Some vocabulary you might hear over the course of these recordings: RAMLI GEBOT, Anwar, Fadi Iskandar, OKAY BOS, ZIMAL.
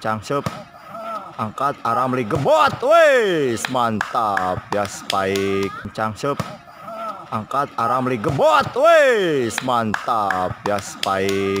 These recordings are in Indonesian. Cangsup angkat Ramli Gebot, wes mantap ya spike. Cangsup angkat Ramli Gebot, wes mantap ya spike.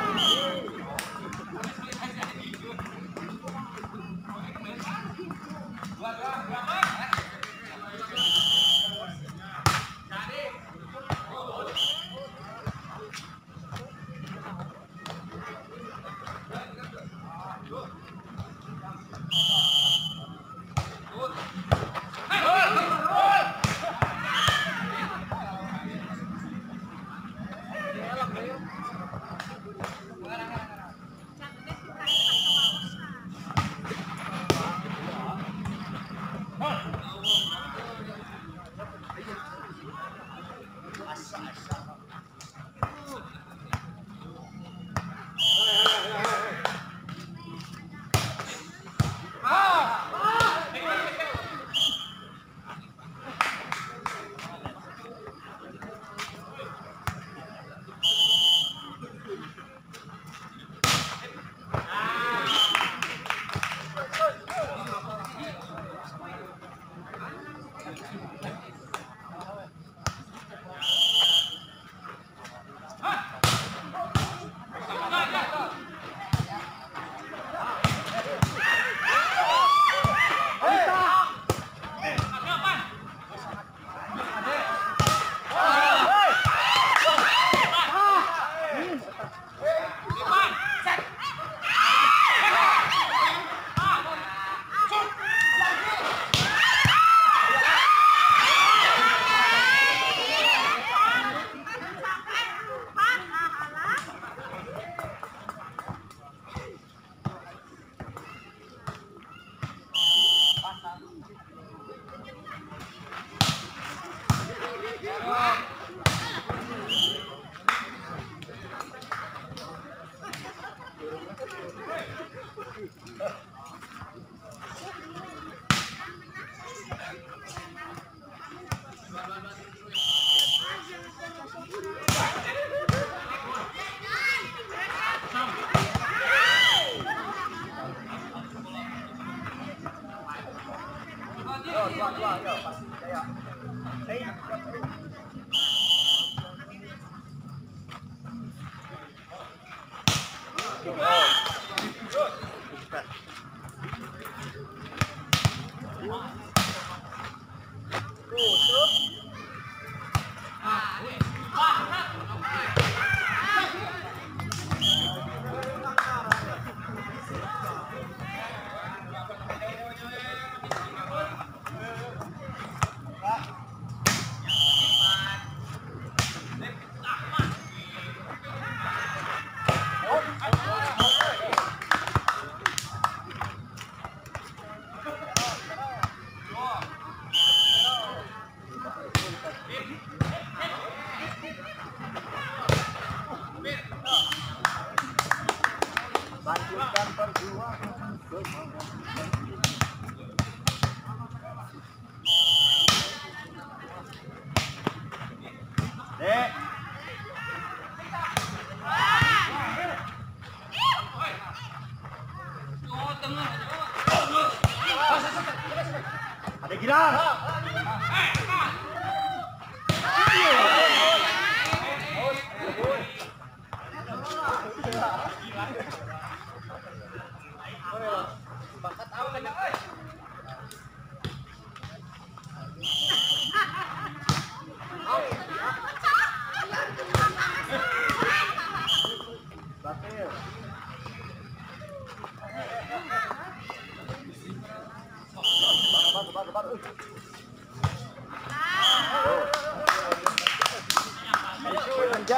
Bakil.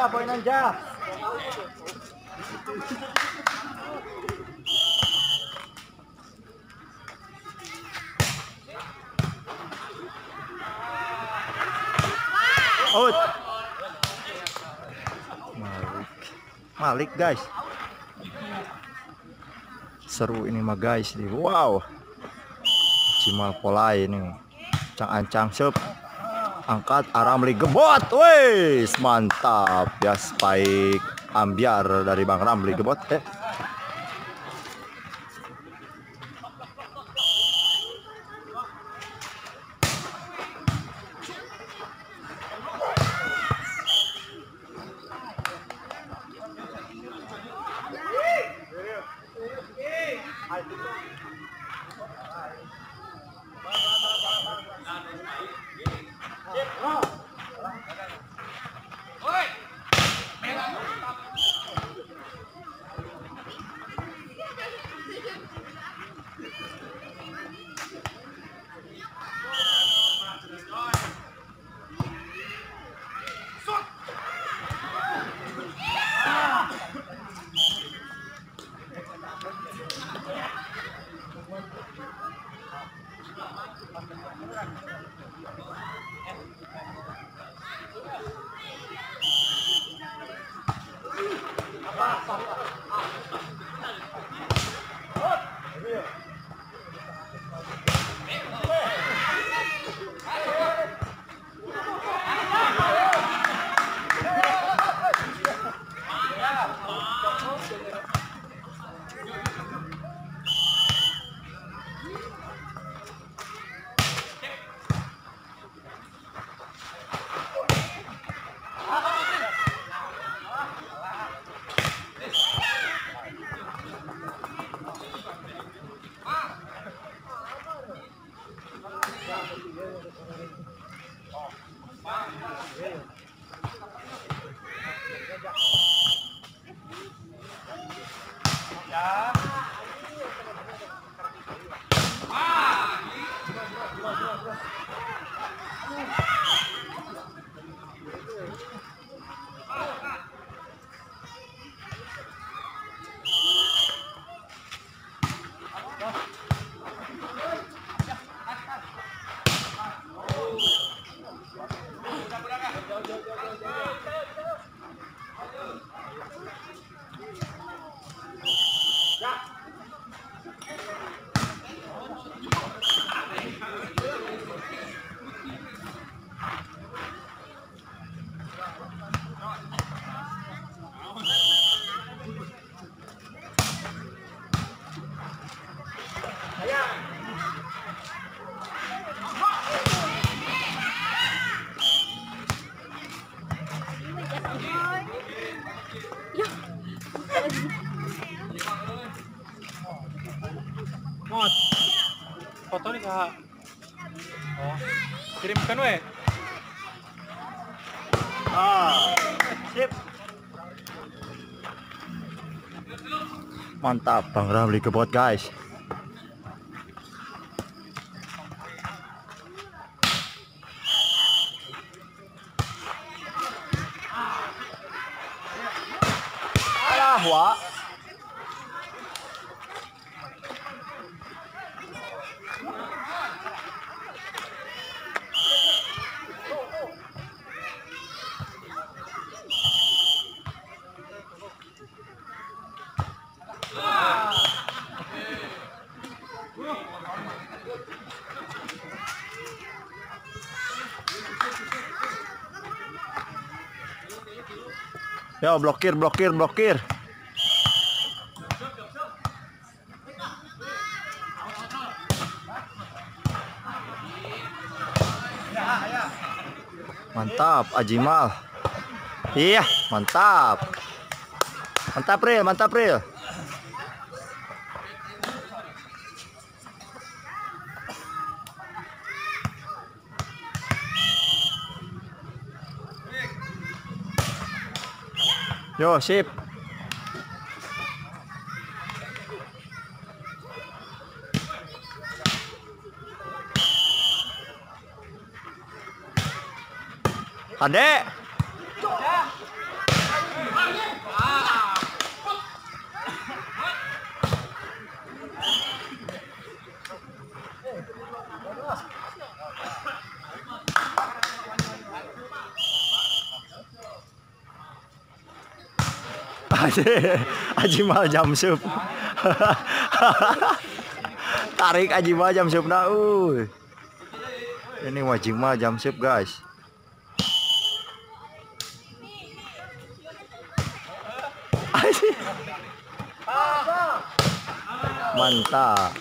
Poin aja. Out. Malik guys. Seru ini mah guys. Wow. Zimal pola ini. Ancang-ancang sep. Angkat Ramli Gebot. Wes, mantap. Ya spike ambiar dari Bang Ramli Gebot. Kirimkan weh. Sip. Mantap Bang Ramli Gebot guys. Alah wah. Ya blokir. Mantap, Zimal. Iya, mantap. Mantap real. Yo, sip. Adek. Ajimal jam sup. Tarik Ajimal jam sup na. Ini Ajimal jam sup, guys. Mantap.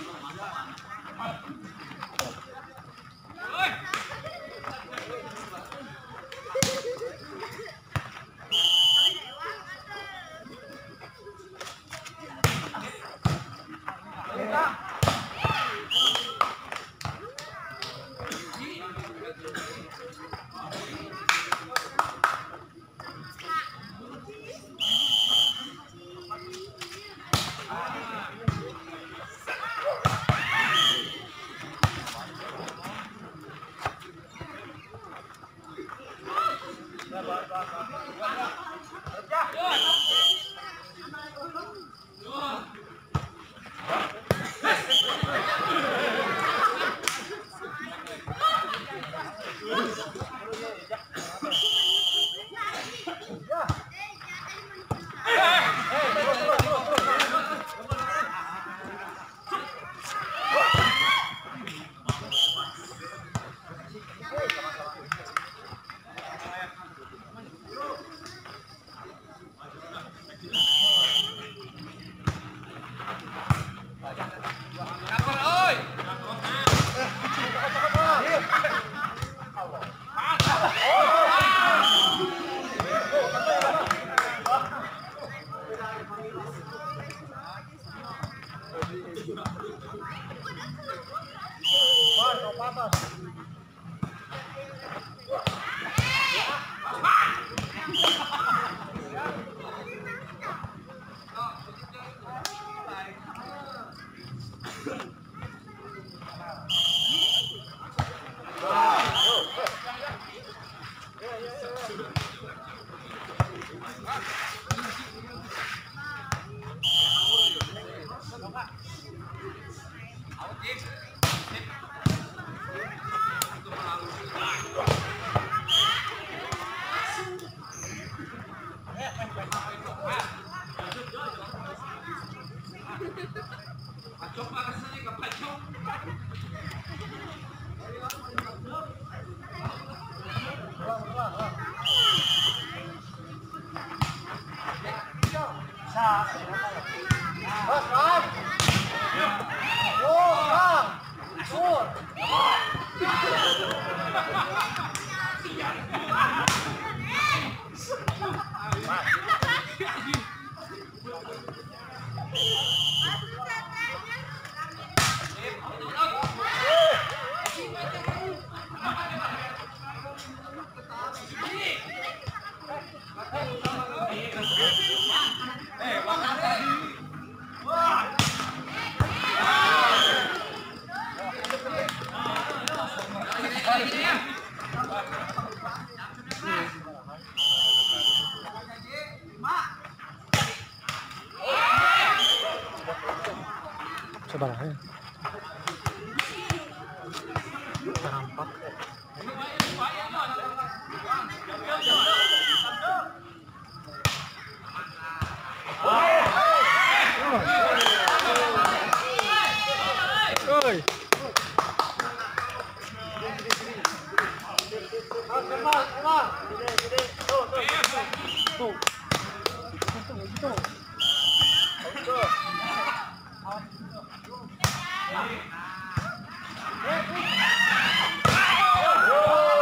Let's go.